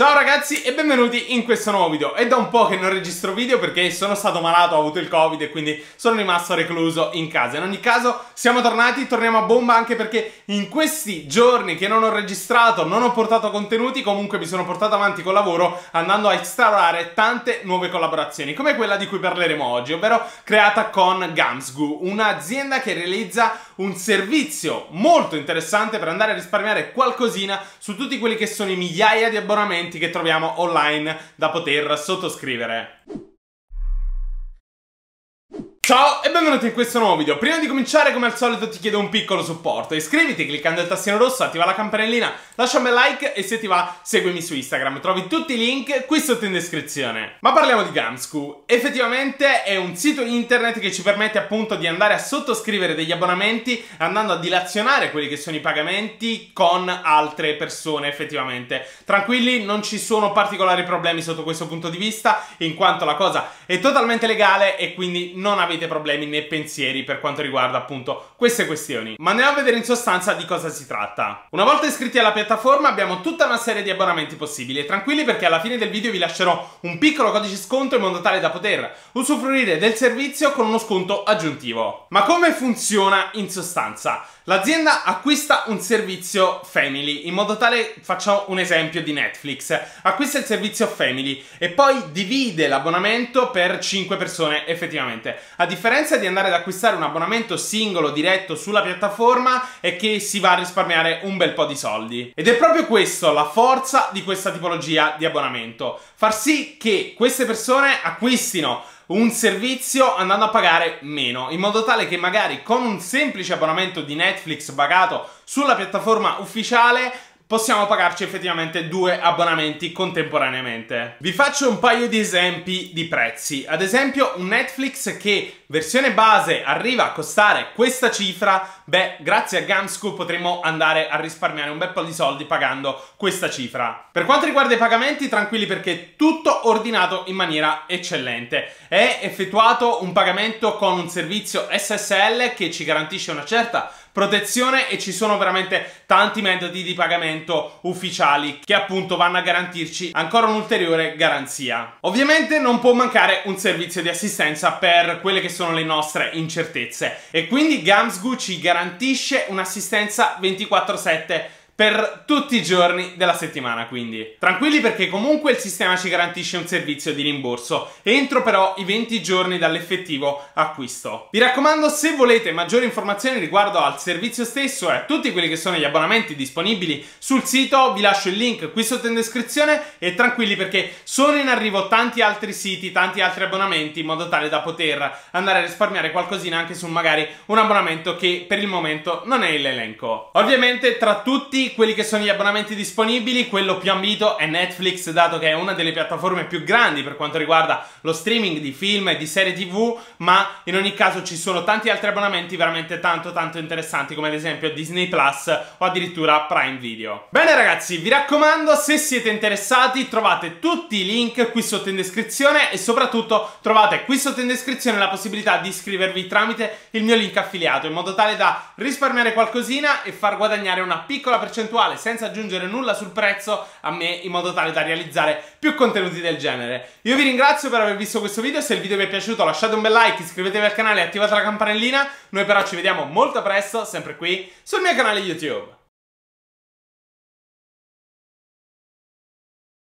Ciao ragazzi e benvenuti in questo nuovo video. È da un po' che non registro video perché sono stato malato, ho avuto il Covid e quindi sono rimasto recluso in casa. In ogni caso siamo tornati, torniamo a bomba, anche perché in questi giorni che non ho registrato, non ho portato contenuti, comunque mi sono portato avanti col lavoro andando a instaurare tante nuove collaborazioni, come quella di cui parleremo oggi, ovvero creata con GamsGo, un'azienda che realizza un servizio molto interessante per andare a risparmiare qualcosina su tutti quelli che sono i migliaia di abbonamenti che troviamo online da poter sottoscrivere. Ciao e benvenuti in questo nuovo video. Prima di cominciare, come al solito, ti chiedo un piccolo supporto. Iscriviti cliccando il tassino rosso, attiva la campanellina, lascia un bel like e se ti va seguimi su Instagram. Trovi tutti i link qui sotto in descrizione. Ma parliamo di GamsGo. Effettivamente è un sito internet che ci permette appunto di andare a sottoscrivere degli abbonamenti andando a dilazionare quelli che sono i pagamenti con altre persone effettivamente. Tranquilli, non ci sono particolari problemi sotto questo punto di vista, in quanto la cosa è totalmente legale e quindi non avete problemi né pensieri per quanto riguarda appunto queste questioni. Ma andiamo a vedere in sostanza di cosa si tratta. Una volta iscritti alla piattaforma abbiamo tutta una serie di abbonamenti possibili e tranquilli perché alla fine del video vi lascerò un piccolo codice sconto in modo tale da poter usufruire del servizio con uno sconto aggiuntivo. Ma come funziona in sostanza? L'azienda acquista un servizio Family, in modo tale, facciamo un esempio di Netflix, acquista il servizio Family e poi divide l'abbonamento per 5 persone effettivamente. A differenza di andare ad acquistare un abbonamento singolo diretto sulla piattaforma è che si va a risparmiare un bel po' di soldi. Ed è proprio questo la forza di questa tipologia di abbonamento, far sì che queste persone acquistino un servizio andando a pagare meno, in modo tale che magari con un semplice abbonamento di Netflix pagato sulla piattaforma ufficiale possiamo pagarci effettivamente 2 abbonamenti contemporaneamente. Vi faccio un paio di esempi di prezzi. Ad esempio un Netflix che versione base arriva a costare questa cifra, beh, grazie a GamsGo potremo andare a risparmiare un bel po' di soldi pagando questa cifra. Per quanto riguarda i pagamenti, tranquilli perché tutto ordinato in maniera eccellente. È effettuato un pagamento con un servizio SSL che ci garantisce una certa protezione e ci sono veramente tanti metodi di pagamento ufficiali che appunto vanno a garantirci ancora un'ulteriore garanzia. Ovviamente non può mancare un servizio di assistenza per quelle che sono le nostre incertezze e quindi GamsGo ci garantisce un'assistenza 24/7 per tutti i giorni della settimana, quindi. Tranquilli perché comunque il sistema ci garantisce un servizio di rimborso entro però i 20 giorni dall'effettivo acquisto. Vi raccomando, se volete maggiori informazioni riguardo al servizio stesso e a tutti quelli che sono gli abbonamenti disponibili sul sito, vi lascio il link qui sotto in descrizione e tranquilli perché sono in arrivo tanti altri siti, tanti altri abbonamenti, in modo tale da poter andare a risparmiare qualcosina anche su magari un abbonamento che per il momento non è in elenco. Ovviamente tra tutti quelli che sono gli abbonamenti disponibili, quello più ambito è Netflix, dato che è una delle piattaforme più grandi per quanto riguarda lo streaming di film e di serie TV, ma in ogni caso ci sono tanti altri abbonamenti veramente tanto interessanti, come ad esempio Disney Plus o addirittura Prime Video. Bene ragazzi, vi raccomando, se siete interessati trovate tutti i link qui sotto in descrizione e soprattutto trovate qui sotto in descrizione la possibilità di iscrivervi tramite il mio link affiliato, in modo tale da risparmiare qualcosina e far guadagnare una piccola percentuale senza aggiungere nulla sul prezzo a me, in modo tale da realizzare più contenuti del genere. Io vi ringrazio per aver visto questo video, se il video vi è piaciuto lasciate un bel like, iscrivetevi al canale e attivate la campanellina, noi però ci vediamo molto presto, sempre qui sul mio canale YouTube.